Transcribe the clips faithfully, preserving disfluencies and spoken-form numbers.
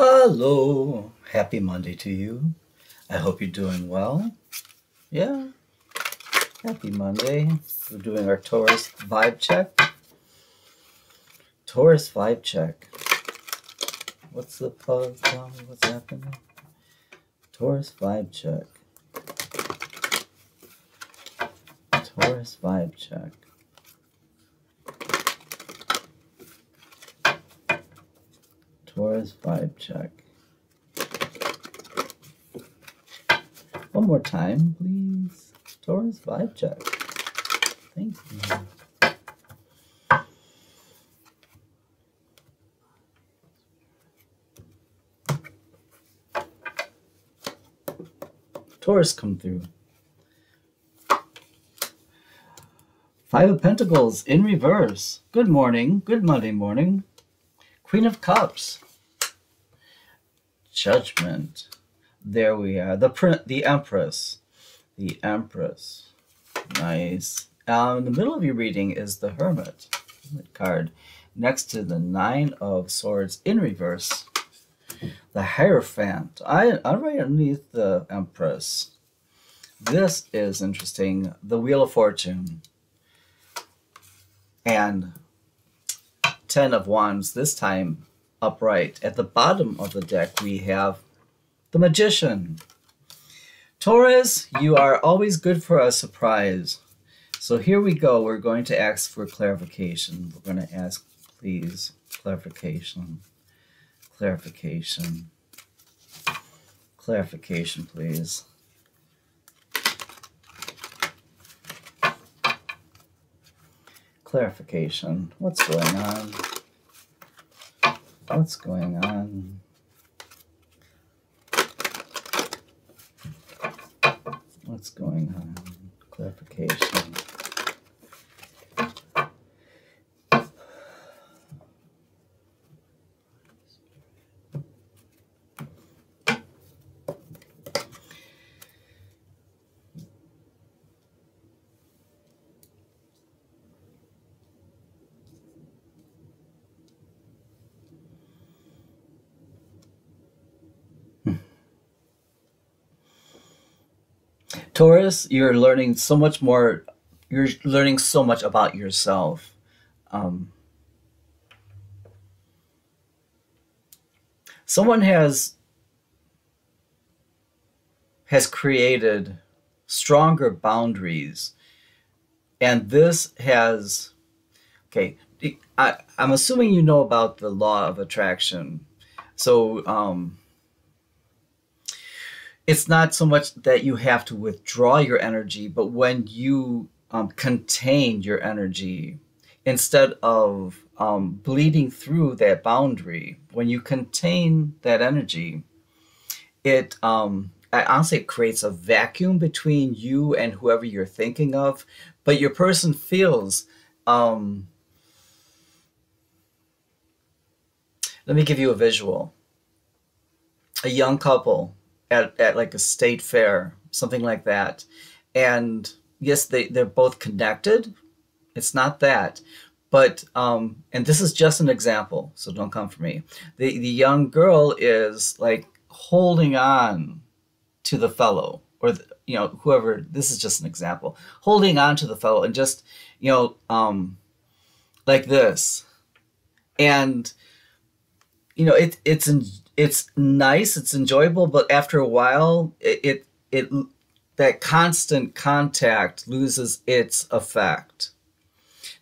Hello, happy Monday to you. I hope you're doing well. Yeah, happy Monday. We're doing our Taurus vibe check. Taurus vibe check. What's the puzzle? Tell me what's happening. Taurus vibe check. Taurus vibe check. Taurus vibe check. One more time, please. Taurus vibe check. Thank you. Taurus, come through. Five of Pentacles in reverse. Good morning. Good Monday morning. Queen of Cups. Judgment. There we are. The print, the Empress, the Empress. Nice. Um, in the middle of your reading is the Hermit, Hermit card, next to the Nine of Swords in reverse, the Hierophant. I I'm right underneath the Empress. This is interesting. The Wheel of Fortune and Ten of Wands. This time. Upright. At the bottom of the deck, we have the Magician. Taurus, you are always good for a surprise. So here we go. We're going to ask for clarification. We're going to ask, please, clarification, clarification, clarification, please. Clarification. What's going on? What's going on? What's going on? Clarification. Taurus, you're learning so much more. You're learning so much about yourself. Um, someone has has created stronger boundaries, and this has. Okay, I, I'm assuming you know about the law of attraction, so. Um, It's not so much that you have to withdraw your energy, but when you um, contain your energy, instead of um, bleeding through that boundary, when you contain that energy, it um, I honestly it creates a vacuum between you and whoever you're thinking of, but your person feels. Um, let me give you a visual. A young couple. At, at like a state fair, something like that. And yes, they, they're both connected. It's not that. But, um, and this is just an example, so don't come for me. The, the young girl is like holding on to the fellow or, the, you know, whoever, this is just an example, holding on to the fellow and just, you know, um, like this. And, you know, it, it's in, It's nice, it's enjoyable, but after a while, it, it, it that constant contact loses its effect.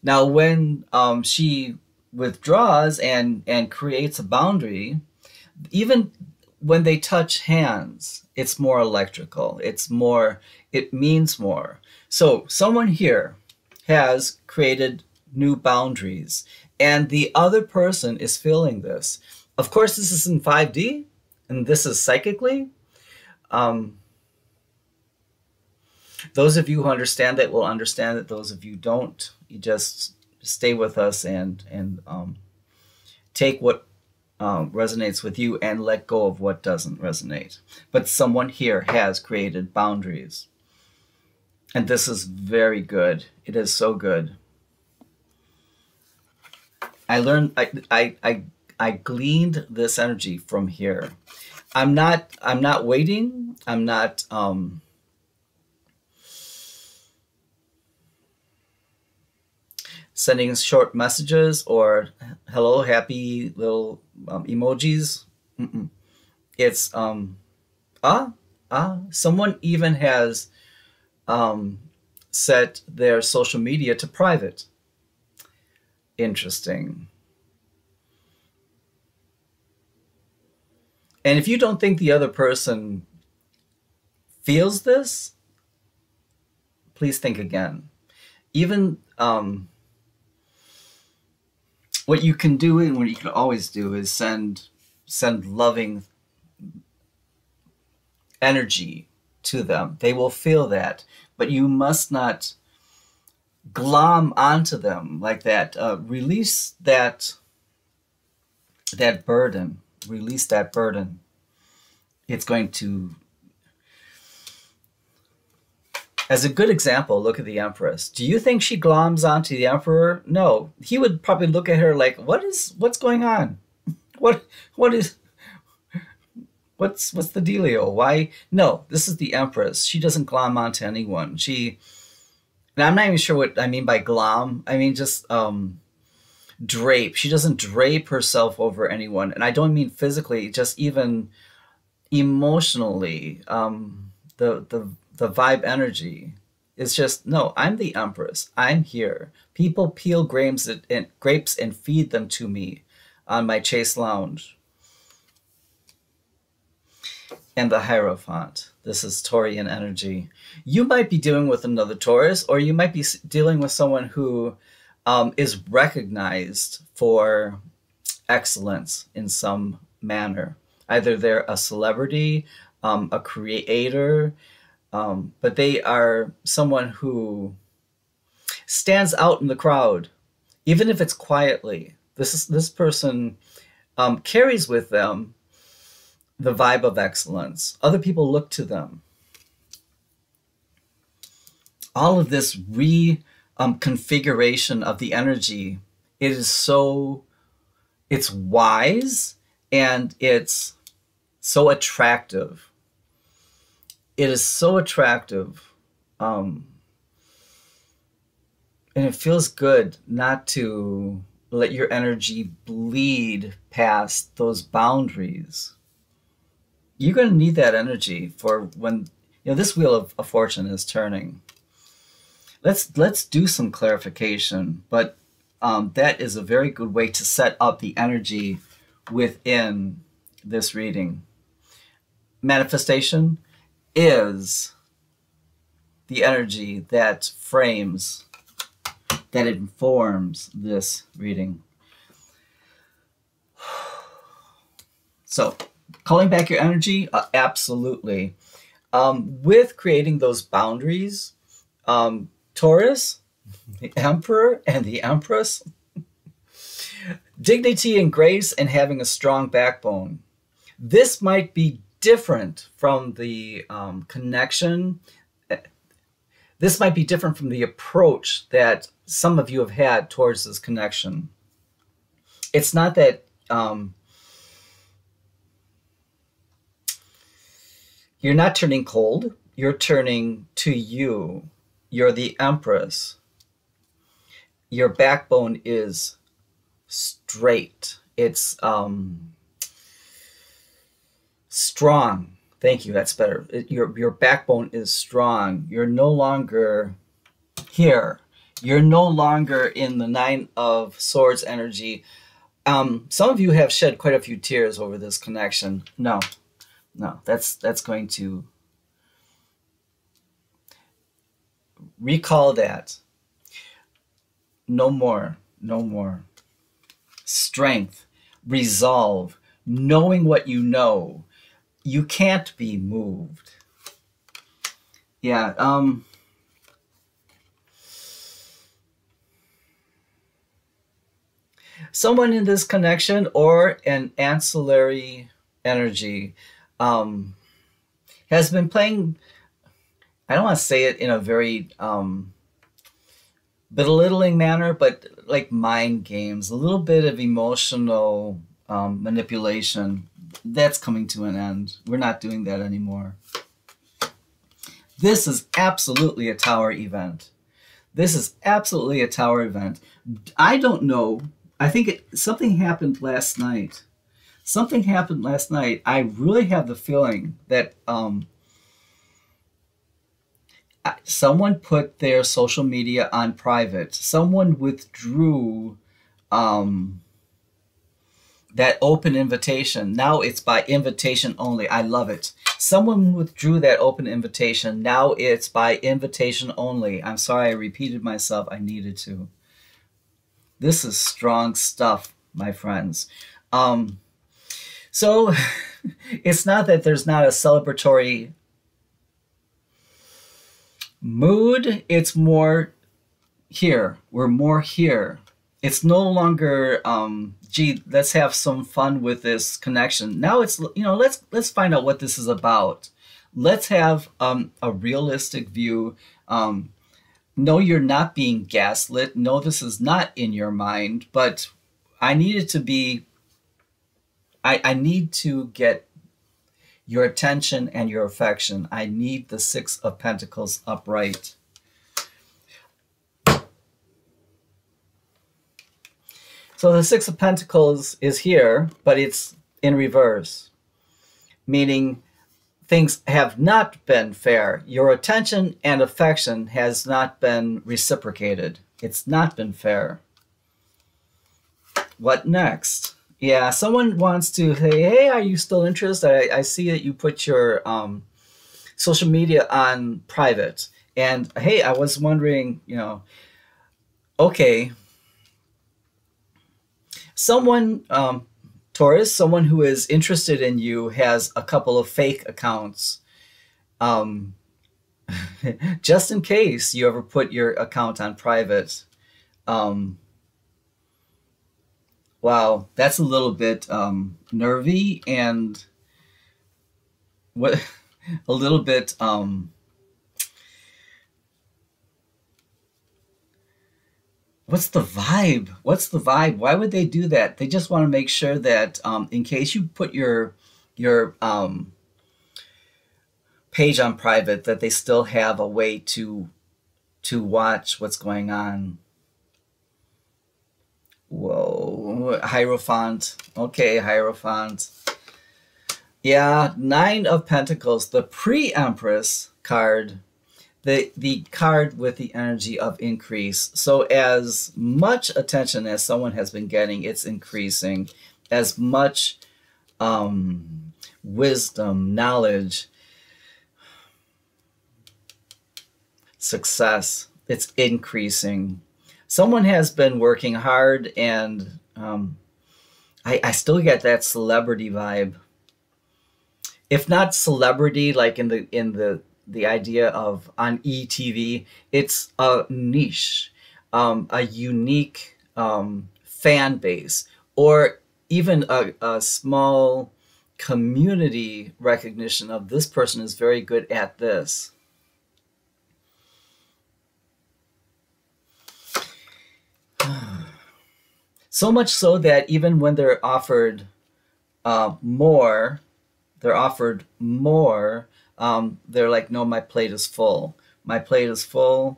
Now, when um, she withdraws and, and creates a boundary, even when they touch hands, it's more electrical. It's more, it means more. So someone here has created new boundaries, and the other person is feeling this. Of course, this is in five D, and this is psychically. Um, those of you who understand that will understand it. Those of you don't, you just stay with us and and um, take what um, resonates with you and let go of what doesn't resonate. But someone here has created boundaries, and this is very good. It is so good. I learned. I I. I I gleaned this energy from here. I'm not, I'm not waiting. I'm not, um, sending short messages or hello, happy little um, emojis. Mm-mm. It's, um, ah, ah, someone even has, um, set their social media to private. Interesting. And if you don't think the other person feels this, please think again. Even um, what you can do and what you can always do is send send loving energy to them. They will feel that, but you must not glom onto them like that. Uh, release that that burden. Release that burden. It's going to, as a good example, look at the Empress. Do you think she gloms onto the Emperor? No, he would probably look at her like, what is, what's going on? What, what is, what's, what's the dealio? Why? No, this is the Empress. She doesn't glom onto anyone. She, and I'm not even sure what I mean by glom. I mean, just, um, drape. She doesn't drape herself over anyone. And I don't mean physically, just even emotionally. Um, the, the, the vibe energy is just, no, I'm the Empress. I'm here. People peel grapes and, grapes and feed them to me on my chaise lounge. And the Hierophant. This is Taurian energy. You might be dealing with another Taurus, or you might be dealing with someone who Um, is recognized for excellence in some manner. Either they're a celebrity, um, a creator, um, but they are someone who stands out in the crowd, even if it's quietly. This is, this person um, carries with them the vibe of excellence. Other people look to them. All of this re- Um, configuration of the energy, it is so, it's wise and it's so attractive. It is so attractive. Um, and it feels good not to let your energy bleed past those boundaries. You're going to need that energy for when, you know, this wheel of, of fortune is turning. Let's, let's do some clarification, but um, that is a very good way to set up the energy within this reading. Manifestation is the energy that frames, that informs this reading. So, calling back your energy? Uh, absolutely. Um, with creating those boundaries, um, Taurus, the Emperor, and the Empress. Dignity and grace and having a strong backbone. This might be different from the um, connection. This might be different from the approach that some of you have had towards this connection. It's not that, um, you're not turning cold. You're turning to you. You're the Empress. Your backbone is straight. It's um, strong. Thank you. That's better. It, your, your backbone is strong. You're no longer here. You're no longer in the Nine of Swords energy. Um, some of you have shed quite a few tears over this connection. No, no, that's, that's going to... Recall that. No more, no more. Strength, resolve, knowing what you know. You can't be moved. Yeah, um... someone in this connection or an ancillary energy um, has been playing... I don't want to say it in a very um, belittling manner, but like mind games, a little bit of emotional um, manipulation, that's coming to an end. We're not doing that anymore. This is absolutely a tower event. This is absolutely a tower event. I don't know. I think it, something happened last night. Something happened last night. I really have the feeling that um, someone put their social media on private. Someone withdrew um, that open invitation. Now it's by invitation only. I love it. Someone withdrew that open invitation. Now it's by invitation only. I'm sorry I repeated myself. I needed to. This is strong stuff, my friends. Um, so it's not that there's not a celebratory mood. It's more here. We're more here. It's no longer, um, gee, let's have some fun with this connection. Now it's, you know, let's let's find out what this is about. Let's have um, a realistic view. Um, no, you're not being gaslit. No, this is not in your mind. But I needed to be, I, I need to get your attention and your affection. I need the Six of Pentacles upright. So the Six of Pentacles is here, but it's in reverse, meaning things have not been fair. Your attention and affection has not been reciprocated. It's not been fair. What next? Yeah, someone wants to say, hey, are you still interested? I, I see that you put your um, social media on private. And hey, I was wondering, you know, okay. Someone, um, Taurus, someone who is interested in you has a couple of fake accounts. Um, just in case you ever put your account on private. Um, wow, that's a little bit um, nervy and what, a little bit... Um, What's the vibe? What's the vibe? Why would they do that? They just want to make sure that um, in case you put your your um, page on private, that they still have a way to to watch what's going on. Whoa, Hierophant. Okay, Hierophant. Yeah, Nine of Pentacles, the pre-Empress card. The, the card with the energy of increase. So as much attention as someone has been getting, it's increasing. As much um, wisdom, knowledge, success, it's increasing. Someone has been working hard and um, I, I still get that celebrity vibe. If not celebrity, like in the, in the, the idea of on E T V, it's a niche, um, a unique um, fan base, or even a, a small community recognition of this person is very good at this. So much so that even when they're offered uh, more, they're offered more, Um, they're like, no, my plate is full. My plate is full.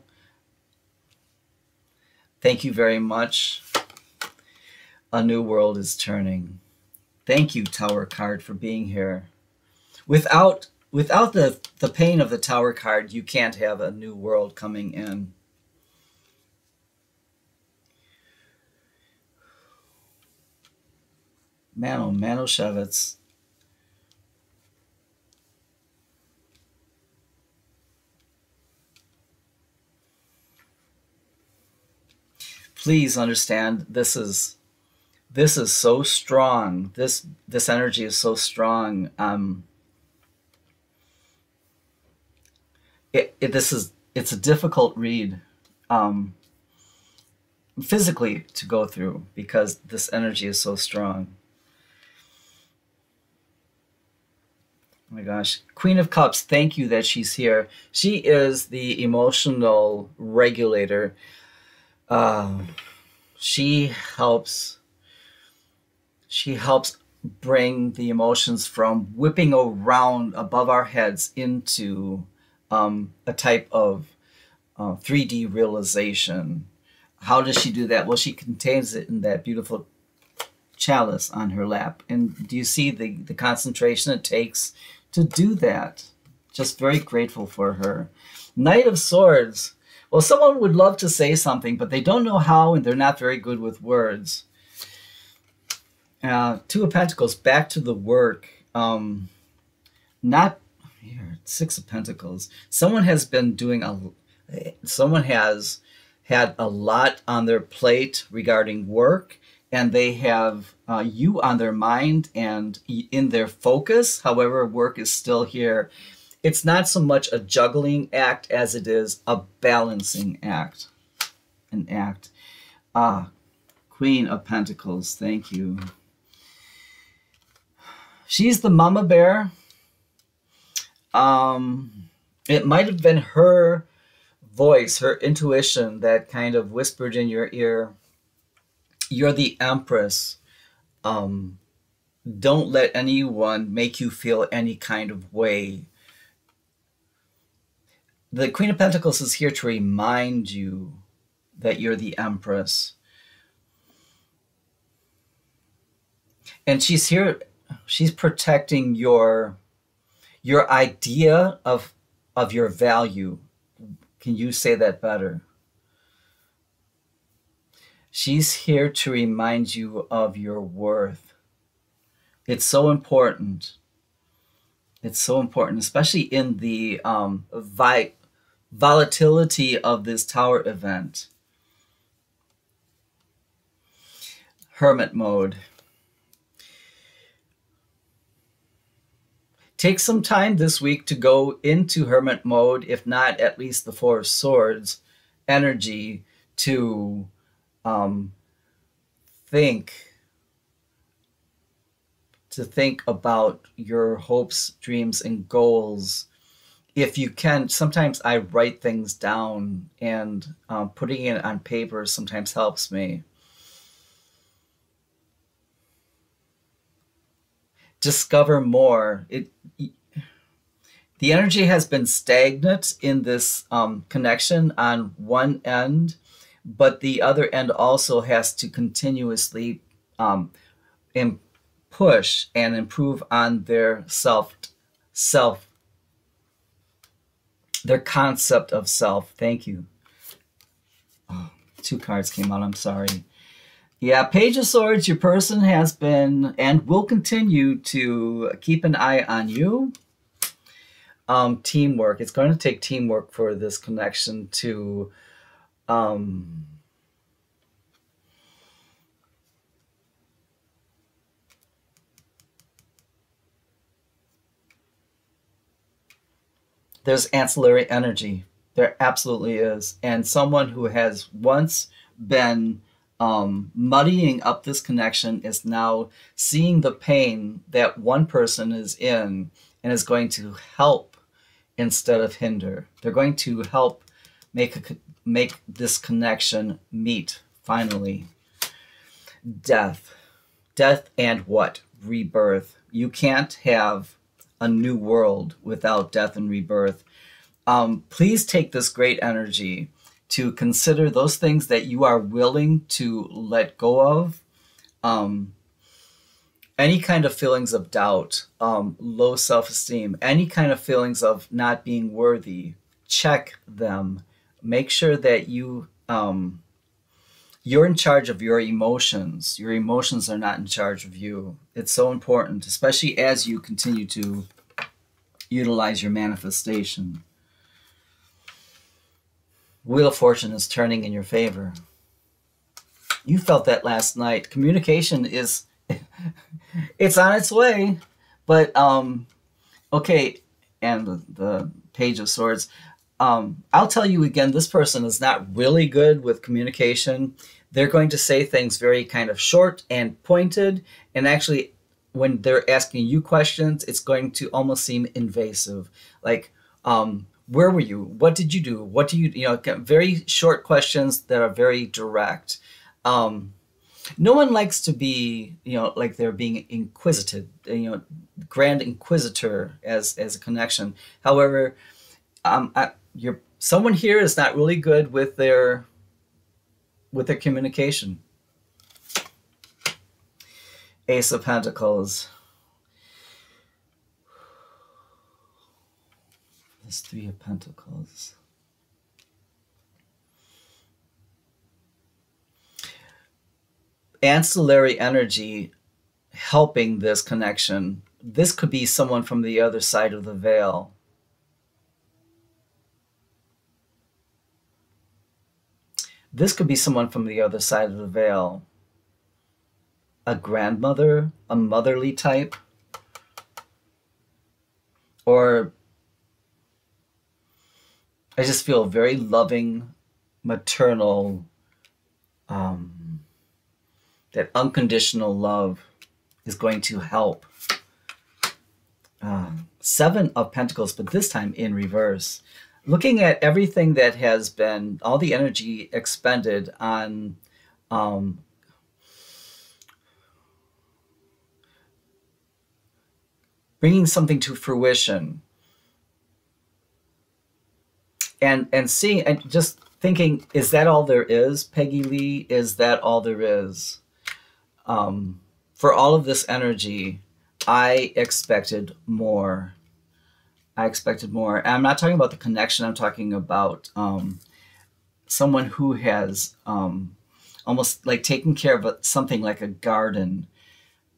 Thank you very much. A new world is turning. Thank you, Tower card, for being here. Without without the, the pain of the Tower card, you can't have a new world coming in. Mano, Manoshevitz. Please understand, this is this is so strong. This this energy is so strong. Um, it, it this is it's a difficult read, um, physically to go through because this energy is so strong. Oh my gosh, Queen of Cups. Thank you that she's here. She is the emotional regulator. Um, she helps She helps bring the emotions from whipping around above our heads into um, a type of uh, three D realization. How does she do that? Well, she contains it in that beautiful chalice on her lap. And do you see the, the concentration it takes to do that? Just very grateful for her. Knight of Swords. Well, someone would love to say something, but they don't know how, and they're not very good with words. Uh, Two of Pentacles, back to the work. Um, not here, Six of Pentacles. Someone has been doing a, someone has had a lot on their plate regarding work, and they have uh, you on their mind and in their focus. However, work is still here. It's not so much a juggling act as it is a balancing act, an act. Ah, Queen of Pentacles, thank you. She's the mama bear. Um, it might have been her voice, her intuition that kind of whispered in your ear, "You're the Empress. Um, don't let anyone make you feel any kind of way." The Queen of Pentacles is here to remind you that you're the Empress. And she's here, she's protecting your, your idea of, of your value. Can you say that better? She's here to remind you of your worth. It's so important. It's so important, especially in the um, vi volatility of this tower event. Hermit mode. Take some time this week to go into hermit mode, if not at least the Four of Swords energy, to um, think. to think about your hopes, dreams, and goals. If you can, sometimes I write things down, and um, putting it on paper sometimes helps me. Discover more. It, the energy has been stagnant in this um, connection on one end, but the other end also has to continuously um, improve push and improve on their self, self, their concept of self. Thank you. Oh, two cards came out. I'm sorry. Yeah, Page of Swords, your person has been and will continue to keep an eye on you. Um, teamwork. It's going to take teamwork for this connection to... Um, There's ancillary energy. There absolutely is. And someone who has once been um, muddying up this connection is now seeing the pain that one person is in and is going to help instead of hinder. They're going to help make, a, make this connection meet, finally. Death. Death and what? Rebirth. You can't have a new world without death and rebirth. Um, please take this great energy to consider those things that you are willing to let go of. Um, any kind of feelings of doubt, um, low self-esteem, any kind of feelings of not being worthy, check them. Make sure that you, um, you're in charge of your emotions. Your emotions are not in charge of you. It's so important, especially as you continue to utilize your manifestation. Wheel of Fortune is turning in your favor. You felt that last night. Communication is, it's on its way. But, um, okay, and the, the Page of Swords. Um, I'll tell you again, this person is not really good with communication. They're going to say things very kind of short and pointed. And actually, when they're asking you questions, it's going to almost seem invasive. Like, um, where were you? What did you do? What do you, you know, very short questions that are very direct. Um, No one likes to be, you know, like they're being inquisited, you know, Grand Inquisitor as, as a connection. However, um, I, you're, someone here is not really good with their, with their communication. Ace of Pentacles. This Three of Pentacles. Ancillary energy helping this connection. This could be someone from the other side of the veil. This could be someone from the other side of the veil. A grandmother, a motherly type, or I just feel very loving, maternal, um, that unconditional love is going to help. Uh, seven of Pentacles, but this time in reverse. Looking at everything that has been, all the energy expended on um, bringing something to fruition, and and seeing and just thinking, is that all there is, Peggy Lee? Is that all there is? Um, for all of this energy, I expected more. I expected more. And I'm not talking about the connection. I'm talking about um, someone who has um, almost like taken care of something like a garden.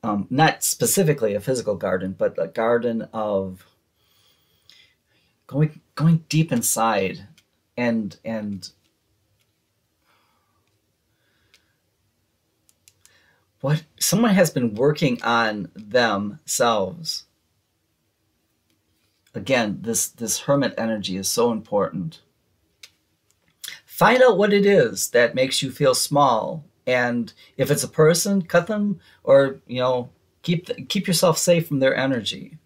Um, not specifically a physical garden, but a garden of going going deep inside and and what someone has been working on themselves. Again, this this hermit energy is so important. Find out what it is that makes you feel small. And if it's a person, cut them, or, you know, keep, keep yourself safe from their energy,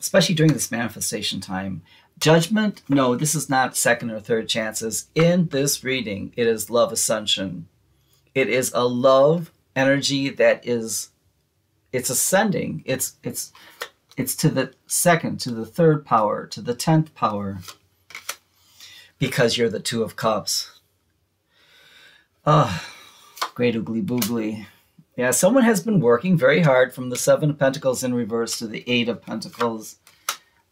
especially during this manifestation time. Judgment, no, this is not second or third chances. In this reading, it is love ascension. It is a love energy that is, it's ascending. It's, it's, it's to the second, to the third power, to the tenth power, because you're the Two of Cups. Oh, great oogly boogly. Yeah, someone has been working very hard from the Seven of Pentacles in reverse to the Eight of Pentacles.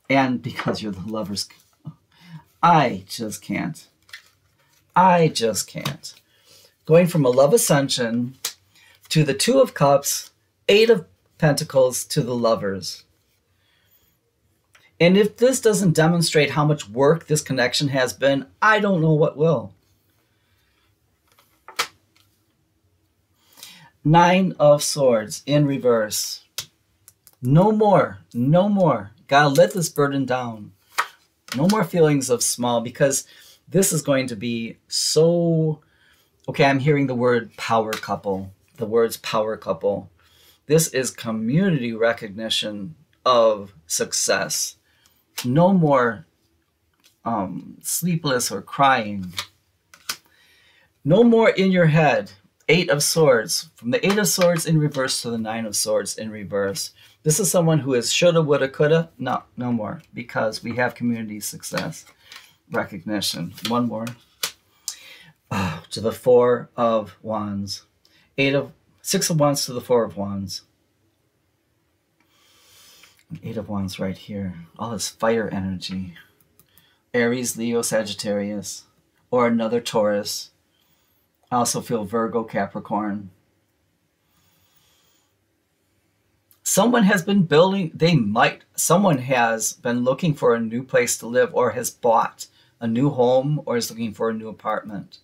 And because you're the Lovers, I just can't. I just can't. Going from a love ascension to the Two of Cups, Eight of Pentacles to the Lovers. And if this doesn't demonstrate how much work this connection has been, I don't know what will. Nine of Swords in reverse. No more, no more. Gotta let this burden down. No more feelings of small, because this is going to be so... Okay, I'm hearing the word power couple. The words power couple. This is community recognition of success. No more um, sleepless or crying. No more in your head. Eight of Swords, from the Eight of Swords in reverse to the Nine of Swords in reverse. This is someone who is shoulda, woulda, coulda. No, no more, because we have community success, recognition. One more. Oh, to the Four of Wands. Eight of, Six of Wands to the Four of Wands. Eight of Wands right here. All this fire energy. Aries, Leo, Sagittarius, or another Taurus. I also feel Virgo, Capricorn. Someone has been building, they might, someone has been looking for a new place to live, or has bought a new home, or is looking for a new apartment.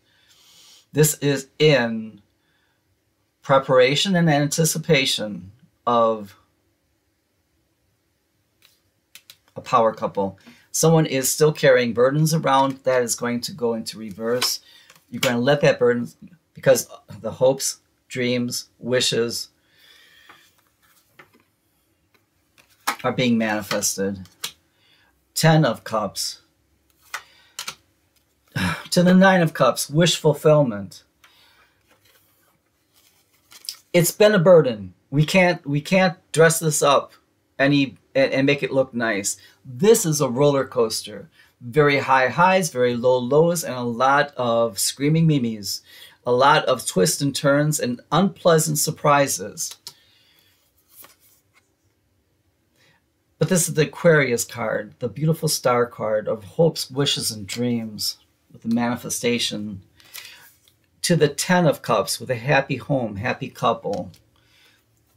This is in preparation and anticipation of a power couple. Someone is still carrying burdens around. That is going to go into reverse. You're going to let that burden, because the hopes, dreams, wishes are being manifested. Ten of Cups. To the Nine of Cups, wish fulfillment. it's been a burden. We can't we can't dress this up any and, and make it look nice. This is a roller coaster. Very high highs, very low lows, and a lot of screaming memes, a lot of twists and turns and unpleasant surprises. But this is the Aquarius card, the beautiful star card of hopes, wishes, and dreams with the manifestation. To the Ten of Cups with a happy home, happy couple.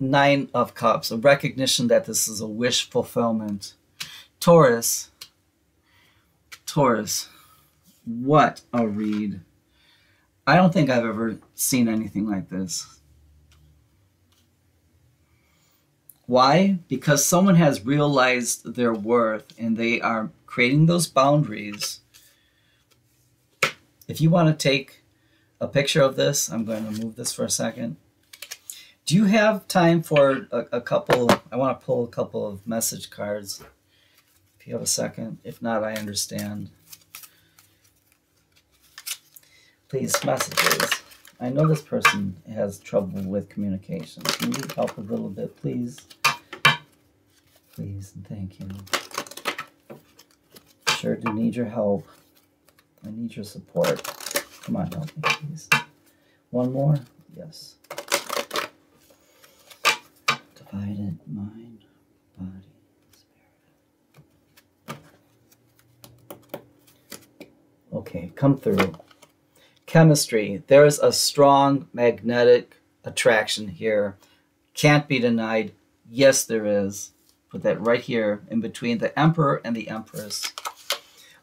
Nine of Cups, a recognition that this is a wish fulfillment. Taurus, Taurus, what a read. I don't think I've ever seen anything like this. Why? Because someone has realized their worth and they are creating those boundaries. If you want to take a picture of this, I'm going to move this for a second. Do you have time for a, a couple? I want to pull a couple of message cards. If you have a second. If not, I understand. Please, messages. I know this person has trouble with communication. Can you help a little bit, please? Please, and thank you. Sure do need your help. I need your support. Come on, help me, please. One more? Yes. Divided mind, body. Okay, come through. Chemistry. There's a strong magnetic attraction here. Can't be denied. Yes, there is. Put that right here in between the Emperor and the Empress.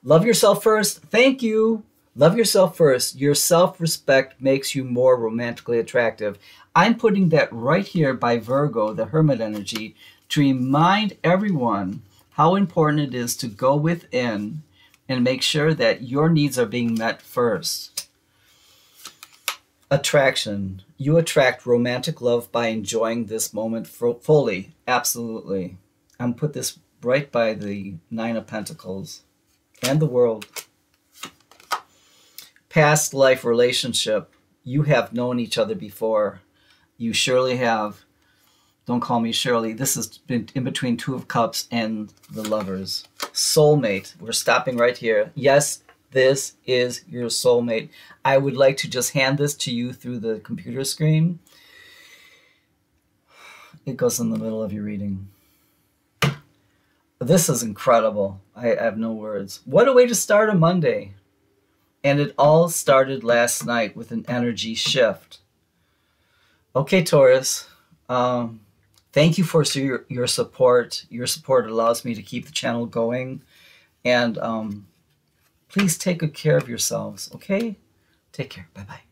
Love yourself first. Thank you. Love yourself first. Your self-respect makes you more romantically attractive. I'm putting that right here by Virgo, the Hermit energy, to remind everyone how important it is to go within and make sure that your needs are being met first. Attraction. You attract romantic love by enjoying this moment fully. Absolutely. I'm put this right by the Nine of Pentacles and the World. Past life relationship. You have known each other before. You surely have. Don't call me Shirley. This has been in between Two of Cups and the Lovers. Soulmate. We're stopping right here. Yes, this is your soulmate. I would like to just hand this to you through the computer screen. It goes in the middle of your reading. This is incredible. I have no words. What a way to start a Monday. And it all started last night with an energy shift. Okay, Taurus. Um, Thank you for your, your support. Your support allows me to keep the channel going. And um, please take good care of yourselves, okay? Take care. Bye-bye.